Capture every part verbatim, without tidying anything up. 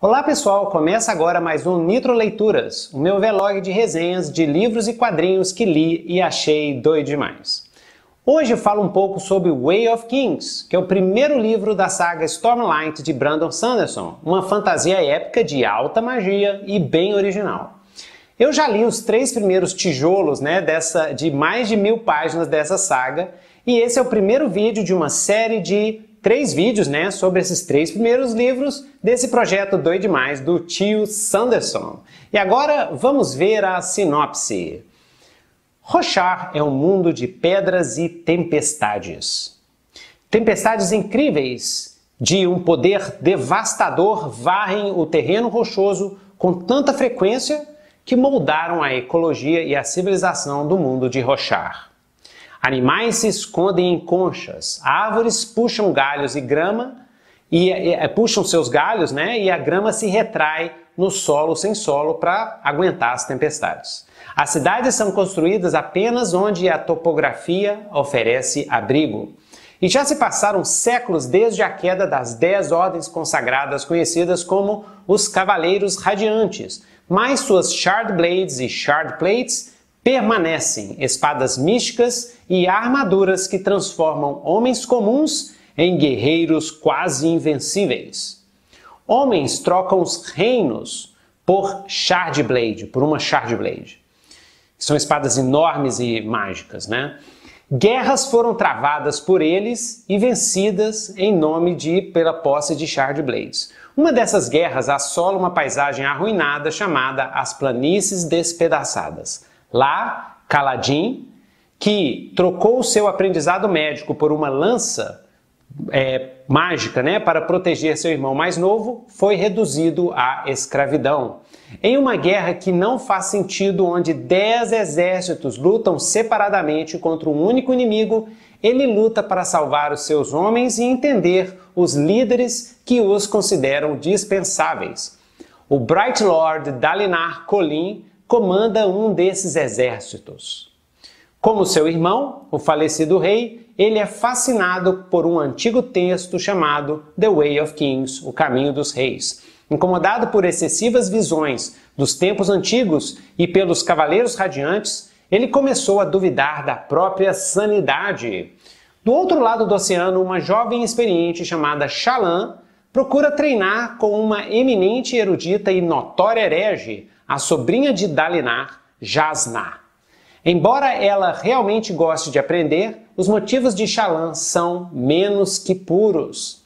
Olá pessoal, começa agora mais um Nitro Leituras, o meu vlog de resenhas de livros e quadrinhos que li e achei doido demais. Hoje eu falo um pouco sobre Way of Kings, que é o primeiro livro da saga Stormlight de Brandon Sanderson, uma fantasia épica de alta magia e bem original. Eu já li os três primeiros tijolos, né, dessa, de mais de mil páginas dessa saga, e esse é o primeiro vídeo de uma série de três vídeos, né, sobre esses três primeiros livros desse projeto doido demais do tio Sanderson. E agora vamos ver a sinopse. Roshar é um mundo de pedras e tempestades. Tempestades incríveis de um poder devastador varrem o terreno rochoso com tanta frequência que moldaram a ecologia e a civilização do mundo de Roshar. Animais se escondem em conchas, árvores puxam galhos e grama, e, e puxam seus galhos, né? E a grama se retrai no solo sem solo para aguentar as tempestades. As cidades são construídas apenas onde a topografia oferece abrigo. E já se passaram séculos desde a queda das dez ordens consagradas conhecidas como os Caveleiros Radiantes, mas suas Shardblades e Shard Plates permanecem espadas místicas e armaduras que transformam homens comuns em guerreiros quase invencíveis. Homens trocam os reinos por Shardblade, por uma Shardblade. São espadas enormes e mágicas, né? Guerras foram travadas por eles e vencidas em nome de pela posse de Shardblades. Uma dessas guerras assola uma paisagem arruinada chamada as Planícies Despedaçadas. Lá, Kaladin, que trocou seu aprendizado médico por uma lança é, mágica, né, para proteger seu irmão mais novo, foi reduzido à escravidão. Em uma guerra que não faz sentido, onde dez exércitos lutam separadamente contra um único inimigo, ele luta para salvar os seus homens e entender os líderes que os consideram dispensáveis. O Bright Lord Dalinar Kholin comanda um desses exércitos. Como seu irmão, o falecido rei, ele é fascinado por um antigo texto chamado The Way of Kings, o Caminho dos Reis. Incomodado por excessivas visões dos tempos antigos e pelos Cavaleiros Radiantes, ele começou a duvidar da própria sanidade. Do outro lado do oceano, uma jovem experiente chamada Shallan procura treinar com uma eminente erudita e notória herege, a sobrinha de Dalinar, Jasnah. Embora ela realmente goste de aprender, os motivos de Shallan são menos que puros.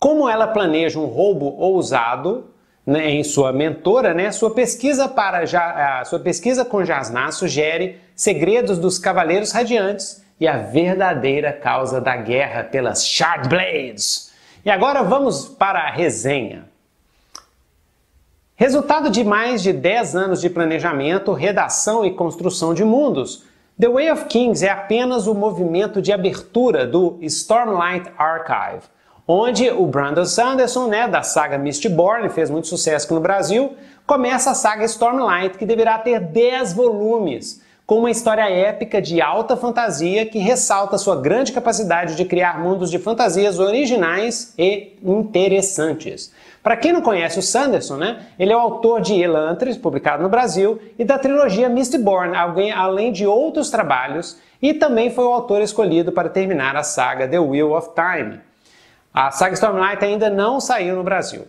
Como ela planeja um roubo ousado, né, em sua mentora, né, sua, pesquisa para ja, a sua pesquisa com Jasnah sugere segredos dos Cavaleiros Radiantes e a verdadeira causa da guerra pelas Shardblades. E agora vamos para a resenha. Resultado de mais de dez anos de planejamento, redação e construção de mundos, The Way of Kings é apenas o movimento de abertura do Stormlight Archive, onde o Brandon Sanderson, né, da saga Mistborn, fez muito sucesso aqui no Brasil, começa a saga Stormlight, que deverá ter dez volumes, com uma história épica de alta fantasia que ressalta sua grande capacidade de criar mundos de fantasias originais e interessantes. Para quem não conhece o Sanderson, né, ele é o autor de Elantris, publicado no Brasil, e da trilogia Mistborn, além de outros trabalhos, e também foi o autor escolhido para terminar a saga The Wheel of Time. A saga Stormlight ainda não saiu no Brasil.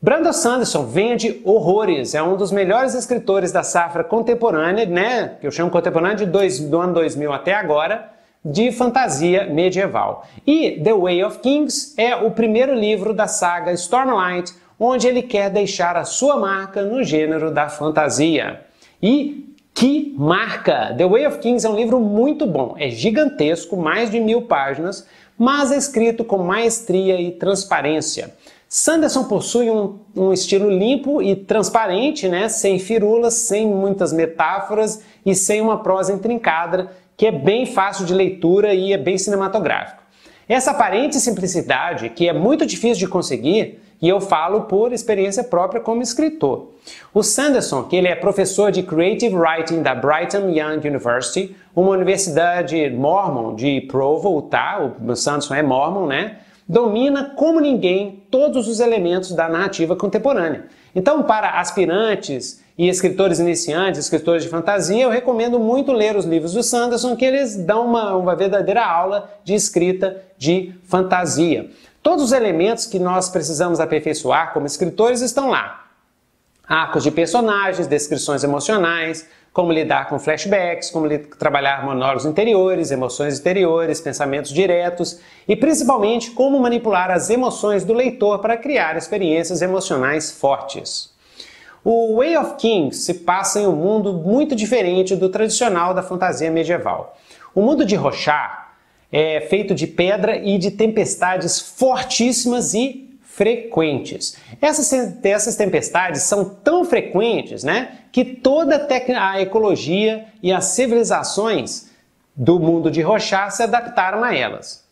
Brandon Sanderson vende horrores, é um dos melhores escritores da safra contemporânea, né, que eu chamo contemporânea de dois, do ano dois mil até agora, de fantasia medieval. E The Way of Kings é o primeiro livro da saga Stormlight, onde ele quer deixar a sua marca no gênero da fantasia. E que marca! The Way of Kings é um livro muito bom, é gigantesco, mais de mil páginas, mas é escrito com maestria e transparência. Sanderson possui um, um estilo limpo e transparente, né, sem firulas, sem muitas metáforas e sem uma prosa intrincada, que é bem fácil de leitura e é bem cinematográfico. Essa aparente simplicidade, que é muito difícil de conseguir, e eu falo por experiência própria como escritor. O Sanderson, que ele é professor de Creative Writing da Brigham Young University, uma universidade mormon de Provo, Utah, o Sanderson é mormon, né? domina como ninguém todos os elementos da narrativa contemporânea. Então, para aspirantes e escritores iniciantes, escritores de fantasia, eu recomendo muito ler os livros do Sanderson, que eles dão uma, uma verdadeira aula de escrita de fantasia. Todos os elementos que nós precisamos aperfeiçoar como escritores estão lá. Arcos de personagens, descrições emocionais, como lidar com flashbacks, como trabalhar monólogos interiores, emoções exteriores, pensamentos diretos e, principalmente, como manipular as emoções do leitor para criar experiências emocionais fortes. O Way of Kings se passa em um mundo muito diferente do tradicional da fantasia medieval. O mundo de Roshar é feito de pedra e de tempestades fortíssimas e frequentes. Essas, essas tempestades são tão frequentes, né, que toda a ecologia e as civilizações do mundo de Roshar se adaptaram a elas.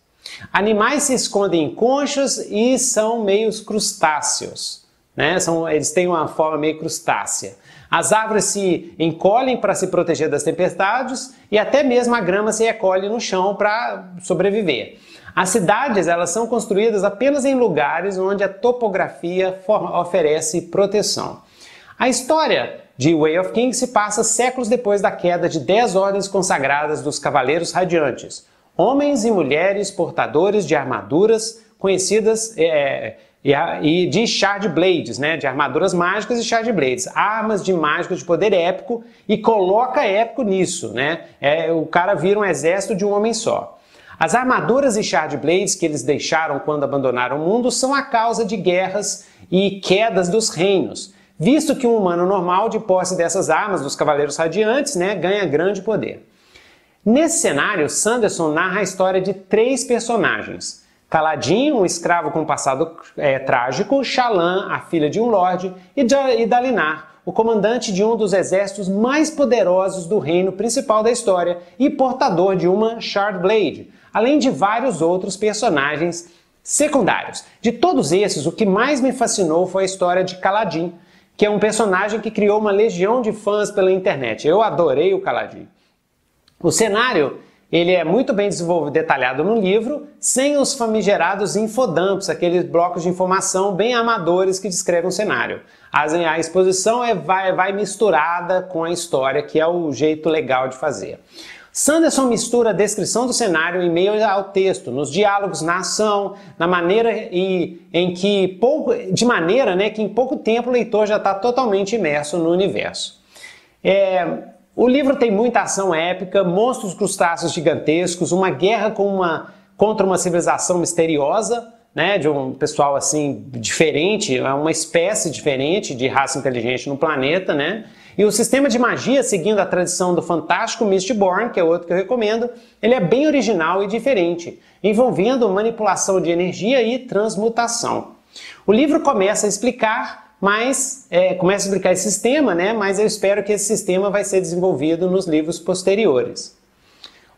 Animais se escondem em conchas e são meio crustáceos, né? São, eles têm uma forma meio crustácea. As árvores se encolhem para se proteger das tempestades e até mesmo a grama se recolhe no chão para sobreviver. As cidades, elas são construídas apenas em lugares onde a topografia oferece proteção. A história de Way of Kings se passa séculos depois da queda de dez ordens consagradas dos Caveleiros Radiantes, homens e mulheres portadores de armaduras conhecidas... É, e de Shardblades, né? De armaduras mágicas e Shardblades, armas de mágicos de poder épico, e coloca épico nisso, né? É, o cara vira um exército de um homem só. As armaduras e Shardblades que eles deixaram quando abandonaram o mundo são a causa de guerras e quedas dos reinos, visto que um humano normal, de posse dessas armas dos Cavaleiros Radiantes, né, ganha grande poder. Nesse cenário, Sanderson narra a história de três personagens: Kaladin, um escravo com um passado é, trágico, Shallan, a filha de um lorde, e, e Dalinar, o comandante de um dos exércitos mais poderosos do reino principal da história e portador de uma Shardblade, além de vários outros personagens secundários. De todos esses, o que mais me fascinou foi a história de Kaladin, que é um personagem que criou uma legião de fãs pela internet. Eu adorei o Kaladin. O cenário... ele é muito bem desenvolvido, detalhado no livro, sem os famigerados infodumps, aqueles blocos de informação bem amadores que descrevem o cenário. A exposição é, vai, vai misturada com a história, que é o jeito legal de fazer. Sanderson mistura a descrição do cenário em meio ao texto, nos diálogos, na ação, na maneira e em que pouco, de maneira, né, que em pouco tempo o leitor já está totalmente imerso no universo. É... O livro tem muita ação épica, monstros crustáceos gigantescos, uma guerra com uma, contra uma civilização misteriosa, né, de um pessoal assim diferente, uma espécie diferente de raça inteligente no planeta, né? E o sistema de magia, seguindo a tradição do fantástico Mistborn, que é outro que eu recomendo, ele é bem original e diferente, envolvendo manipulação de energia e transmutação. O livro começa a explicar... Mas é, começa a explicar esse sistema, né? Mas eu espero que esse sistema vai ser desenvolvido nos livros posteriores.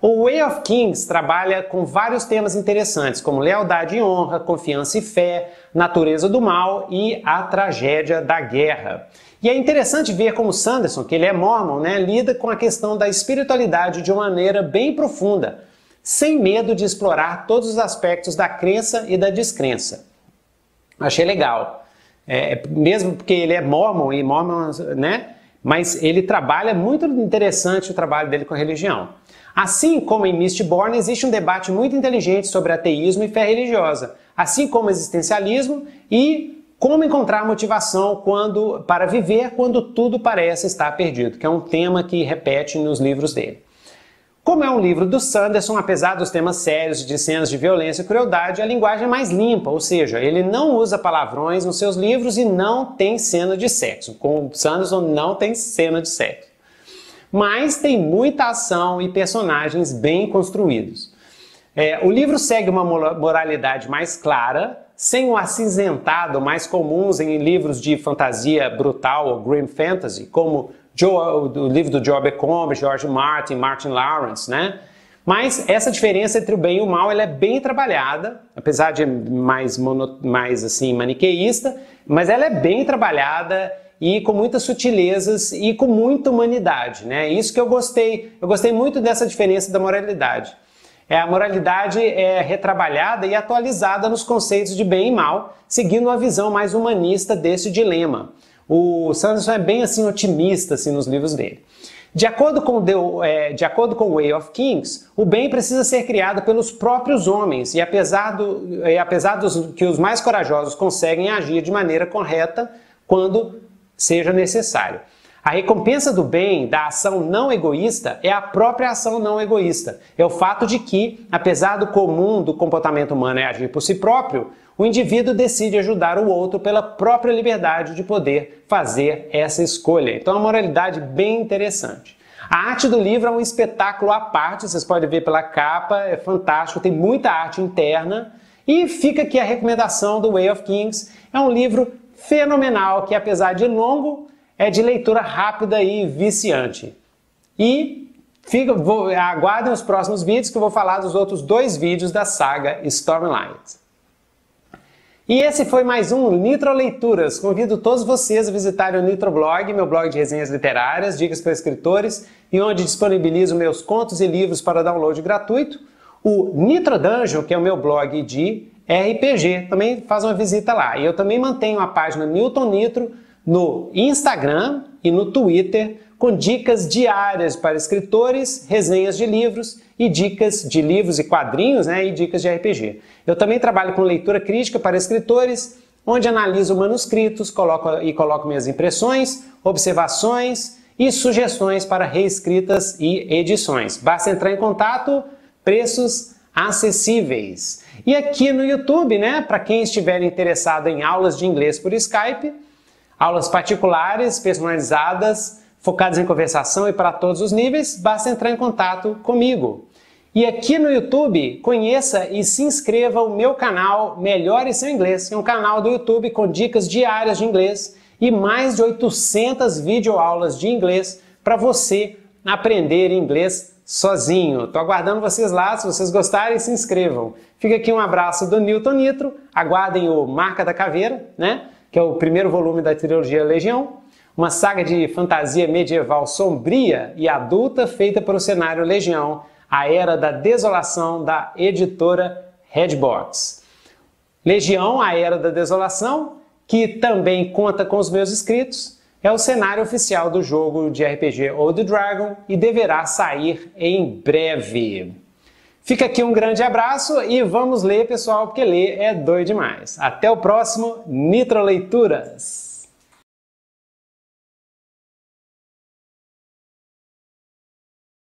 O Way of Kings trabalha com vários temas interessantes, como lealdade e honra, confiança e fé, natureza do mal e a tragédia da guerra. E é interessante ver como Sanderson, que ele é mormon, né, lida com a questão da espiritualidade de uma maneira bem profunda, sem medo de explorar todos os aspectos da crença e da descrença. Achei legal. É, mesmo porque ele é mormon, e mormon, né? Mas ele trabalha, muito interessante o trabalho dele com a religião. Assim como em Mistborn, existe um debate muito inteligente sobre ateísmo e fé religiosa, assim como existencialismo e como encontrar motivação quando, para viver quando tudo parece estar perdido, que é um tema que repete nos livros dele. Como é um livro do Sanderson, apesar dos temas sérios de cenas de violência e crueldade, a linguagem é mais limpa, ou seja, ele não usa palavrões nos seus livros e não tem cena de sexo. Com o Sanderson não tem cena de sexo. Mas tem muita ação e personagens bem construídos. É, o livro segue uma moralidade mais clara, sem o acinzentado mais comuns em livros de fantasia brutal ou grim fantasy, como o livro do Joe Combs, George Martin, Martin Lawrence, né? Mas essa diferença entre o bem e o mal, ela é bem trabalhada, apesar de mais, mono, mais assim, maniqueísta, mas ela é bem trabalhada e com muitas sutilezas e com muita humanidade, né? Isso que eu gostei, eu gostei muito dessa diferença da moralidade. É, a moralidade é retrabalhada e atualizada nos conceitos de bem e mal, seguindo uma visão mais humanista desse dilema. O Sanderson é bem assim otimista assim, nos livros dele. De acordo com The, é, de acordo com Way of Kings, o bem precisa ser criado pelos próprios homens, e apesar, do, e apesar dos que os mais corajosos conseguem agir de maneira correta quando seja necessário. A recompensa do bem, da ação não egoísta, é a própria ação não egoísta. É o fato de que, apesar do comum do comportamento humano é agir por si próprio, o indivíduo decide ajudar o outro pela própria liberdade de poder fazer essa escolha. Então é uma moralidade bem interessante. A arte do livro é um espetáculo à parte, vocês podem ver pela capa, é fantástico, tem muita arte interna. E fica aqui a recomendação do Way of Kings. É um livro fenomenal que, apesar de longo, é de leitura rápida e viciante. E fica, vou, aguardem os próximos vídeos que eu vou falar dos outros dois vídeos da saga Stormlight. E esse foi mais um Nitro Leituras. Convido todos vocês a visitarem o Nitro Blog, meu blog de resenhas literárias, dicas para escritores, e onde disponibilizo meus contos e livros para download gratuito. O Nitro Dungeon, que é o meu blog de R P G, também faz uma visita lá. E eu também mantenho a página Newton Nitro, no Instagram e no Twitter, com dicas diárias para escritores, resenhas de livros e dicas de livros e quadrinhos, né, e dicas de R P G. Eu também trabalho com leitura crítica para escritores, onde analiso manuscritos coloco, e coloco minhas impressões, observações e sugestões para reescritas e edições. Basta entrar em contato, preços acessíveis. E aqui no YouTube, né, para quem estiver interessado em aulas de inglês por Skype, aulas particulares, personalizadas, focadas em conversação e para todos os níveis, basta entrar em contato comigo. E aqui no YouTube, conheça e se inscreva no meu canal Melhore Seu Inglês, que é um canal do YouTube com dicas diárias de inglês e mais de oitocentas videoaulas de inglês para você aprender inglês sozinho. Estou aguardando vocês lá, se vocês gostarem, se inscrevam. Fica aqui um abraço do Newton Nitro, aguardem o Marca da Caveira, né? Que é o primeiro volume da trilogia Legião, uma saga de fantasia medieval sombria e adulta feita para o cenário Legião, a Era da Desolação, da editora Redbox. Legião, a Era da Desolação, que também conta com os meus escritos, é o cenário oficial do jogo de R P G Old Dragon e deverá sair em breve. Fica aqui um grande abraço e vamos ler, pessoal, porque ler é doido demais. Até o próximo Nitro Leituras!